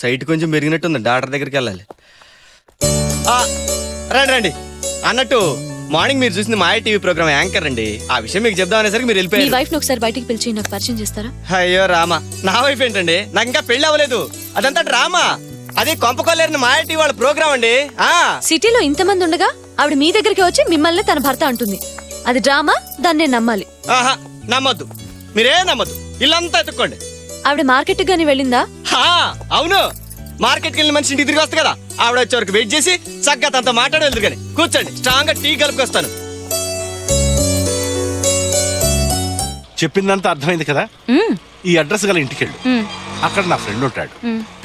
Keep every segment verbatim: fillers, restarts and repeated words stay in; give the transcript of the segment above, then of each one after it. Site కొంచెం పెరిగినట్టుంది, doctor దగ్గరికి వెళ్ళాలి. రండి రండి. అన్నట్టు మార్నింగ్ మీరు చూసింది మా టీవీ ప్రోగ్రామ్ యాంకర్ అండి. ఆ విషయం మీకు చెప్దాం అనేసరికి మీరు వెళ్ళిపోయారు. మీ వైఫ్ ని ఒకసారి బయటికి పిలిచి నాకు పరిచయం చేస్తారా? అయ్యో రామా, నా వైఫ్ ఏంటండి, నాకు ఇంకా పెళ్లి అవ్వలేదు. అదంతా డ్రామా, అది కొంపకోలేరు మా టీవీ వాళ్ళ ప్రోగ్రామ్ అండి. సిటీలో ఇంతమంది ఉండగా ఆవిడ మీ దగ్గరికి వచ్చి మిమ్మల్ని తన భర్త అంటుంది, అది డ్రామా, దాన్ని నమ్మాలి? ఆహా, నమ్మద్దు, మీరే నమ్మద్దు, ఇల్లంతా ఎత్తుక్కోండి. ఆవిడ మార్కెట్ గానీ వెళ్ళిందా? అవును, మార్కెట్కి వెళ్ళిన మనిషి ఇంటికి తిరిగి వస్తా కదా, ఆవిడ వచ్చే వరకు వెయిట్ చేసి చక్కగా తనతో మాట్లాడి వెళ్తారు. కానీ కూర్చోండి, స్ట్రాంగ్ గా టీ కలుపుకొస్తాను. చెప్పిందంతా అర్థమైంది కదా. ఈ అడ్రస్ గల ఇంటికి వెళ్ళు, అక్కడ నా ఫ్రెండ్ ఉంటాడు,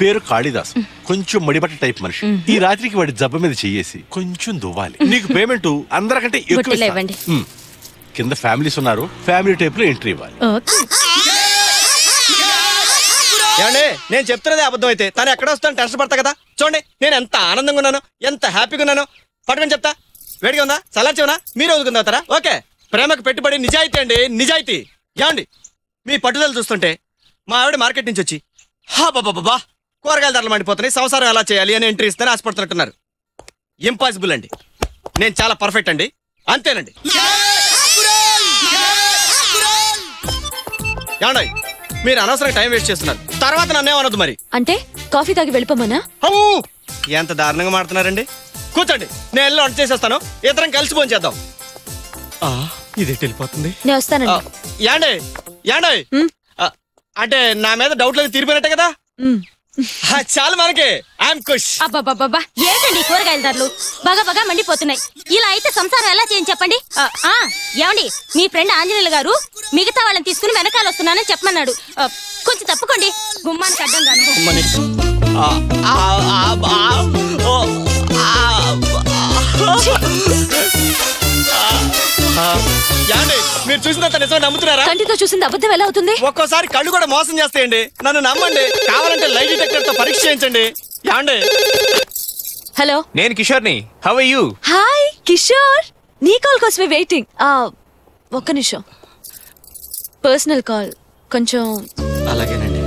పేరు కాళిదాస్, కొంచెం మడిబట్ట టైప్ మనిషి. ఈ రాత్రికి వాడి జబ్బ మీద చేసి కొంచెం దువ్వాలి, నీకు పేమెంట్ అందరికంటే ఎక్కువ. కింద ఫ్యామిలీస్ ఉన్నారు, ఫ్యామిలీ టైప్ లో ఎంట్రీ ఇవ్వాలి. ఏమండి, నేను చెప్తున్నదే అబద్ధం అయితే తను ఎక్కడ వస్తాను టెన్షన్ పడతా కదా. చూడండి నేను ఎంత ఆనందంగా ఉన్నాను, ఎంత హ్యాపీగా ఉన్నాను. పట్టుకొని చెప్తా, వేడిగా ఉందా, చల్లార్చేవనా, మీరు వదులుకుందా అవుతారా? ఓకే, ప్రేమకు పెట్టుబడి నిజాయితీ అండి, నిజాయితీ. ఏమండి, మీ పట్టుదల చూస్తుంటే మా ఆవిడ మార్కెట్ నుంచి వచ్చి హా బాబా బాబా కూరగాయల ధరలు మండిపోతున్నాయి, సంసారం ఎలా చేయాలి అని ఎంట్రీ ఇస్తాను ఆశపడుతున్నట్టున్నారు. ఇంపాసిబుల్ అండి, నేను చాలా పర్ఫెక్ట్ అండి, అంతేనండి. ఏమండి, మీరు అనవసరంగా టైం వేస్ట్ చేస్తున్నారు, తర్వాత నన్నే అనొద్దు మరి. అంటే కాఫీ తాగి వెళ్ళిపోమనా? ఎంత దారుణంగా మాడుతున్నారండి. కూర్చోండి, నేను వెళ్ళి వంట చేసేస్తాను, ఇద్దరం కలిసి ఫోన్ చేద్దాం. ఇదేంటి వెళ్ళిపోతుంది? నేను వస్తానండి. యాండే యాండే అంటే నా మీద డౌట్లు అది తీరిపోయినట్టే కదా. చాలు మనకి, ఐఎమ్ కుష్. అబ్బా, ఏంటండి కూరగాయల ధరలు బాగా బాగా మండిపోతున్నాయి, ఇలా అయితే సంసారం ఎలా చేయని చెప్పండి. ఏమండి, మీ ఫ్రెండ్ ఆంజనేయులు గారు మిగతా వాళ్ళని తీసుకుని వెనకాల వస్తున్నానని చెప్పమన్నాడు, కొంచెం తప్పుకోండి. గుమ్మానికి అడ్డం మీరు చూసినంత నిజం నమ్ముతున్నారా? కంటితో చూసింది అబద్ధం ఎలా అవుతుంది? ఒక్కోసారి కళ్ళు కూడా మోసం చేస్తాయండి, నన్ను నమ్మండి. కావాలంటే లైట్ డిటెక్టర్ తో పరీక్ష చేయించండి. హలో, నేను కిషోర్ని. How are you? Hi Kishore, నీ కాల్ కోసమే వెయిటింగ్. ఒక్క నిమిషం, పర్సనల్ కాల్ కొంచెం. అలాగేనండి.